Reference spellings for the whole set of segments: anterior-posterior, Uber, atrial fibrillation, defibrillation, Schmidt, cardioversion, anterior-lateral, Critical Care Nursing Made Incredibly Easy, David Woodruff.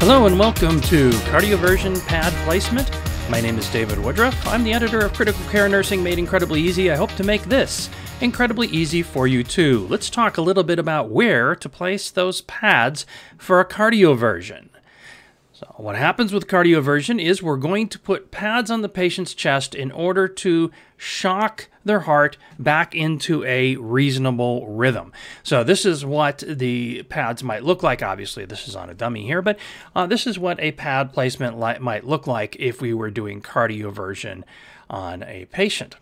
Hello and welcome to Cardioversion Pad Placement. My name is David Woodruff. I'm the editor of Critical Care Nursing Made Incredibly Easy. I hope to make this incredibly easy for you too. Let's talk a little bit about where to place those pads for a cardioversion. So what happens with cardioversion is we're going to put pads on the patient's chest in order to shock their heart back into a reasonable rhythm. So this is what the pads might look like. Obviously, this is on a dummy here, but this is what a pad placement might look like if we were doing cardioversion on a patient.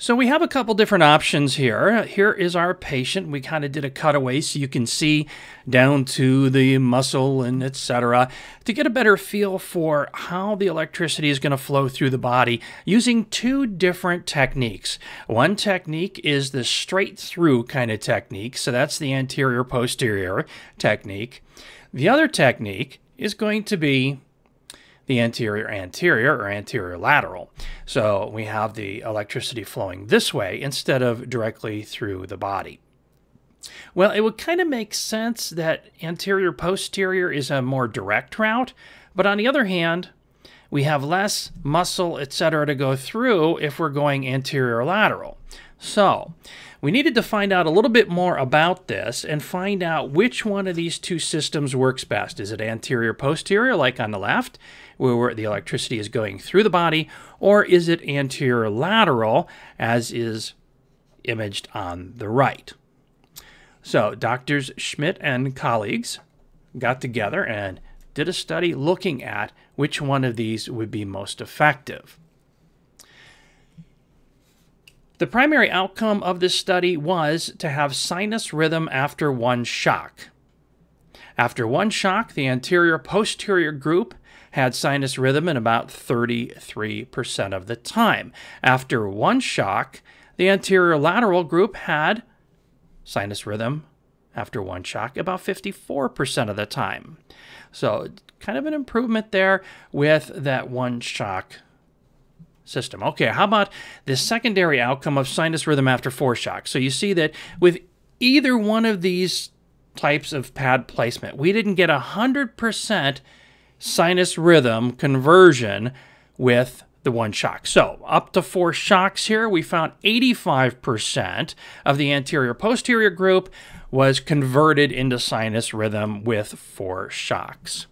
So we have a couple different options here. Here is our patient. We kind of did a cutaway so you can see down to the muscle and etc. to get a better feel for how the electricity is going to flow through the body using two different techniques. One technique is the straight through kind of technique. So that's the anterior posterior technique. The other technique is going to be the anterior-anterior or anterior-lateral. So we have the electricity flowing this way instead of directly through the body. Well, it would kind of make sense that anterior-posterior is a more direct route, but on the other hand, we have less muscle, etc., to go through if we're going anterior-lateral. So we needed to find out a little bit more about this and find out which one of these two systems works best. Is it anterior-posterior, like on the left, where the electricity is going through the body, or is it anterior-lateral, as is imaged on the right? So doctors Schmidt and colleagues got together and did a study looking at which one of these would be most effective. The primary outcome of this study was to have sinus rhythm after one shock. After one shock, the anterior-posterior group had sinus rhythm in about 33% of the time. After one shock, the anterior-lateral group had sinus rhythm after one shock about 54% of the time. So kind of an improvement there with that one shock system. Okay, how about the secondary outcome of sinus rhythm after four shocks? So you see that with either one of these types of pad placement, we didn't get 100% sinus rhythm conversion with the one shock. So up to four shocks here, we found 85% of the anterior-posterior group was converted into sinus rhythm with four shocks.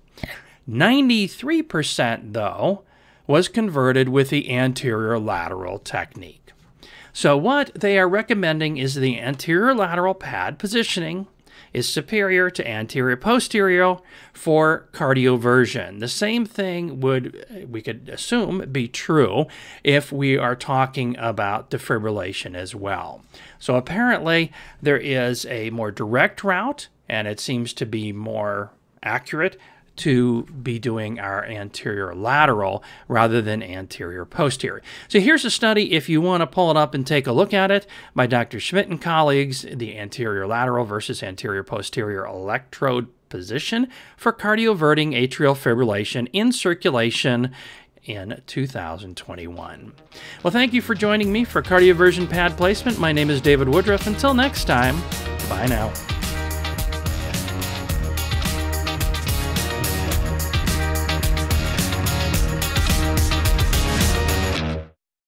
93%, though, was converted with the anterior-lateral technique. So what they are recommending is the anterior-lateral pad positioning is superior to anterior-posterior for cardioversion. The same thing would, we could assume, be true if we are talking about defibrillation as well. So apparently there is a more direct route, and it seems to be more accurate to be doing our anterior-lateral rather than anterior-posterior. So here's a study, if you want to pull it up and take a look at it, by Dr. Schmidt and colleagues, the anterior-lateral versus anterior-posterior electrode position for cardioverting atrial fibrillation in circulation in 2021. Well, thank you for joining me for Cardioversion Pad Placement. My name is David Woodruff. Until next time, bye now.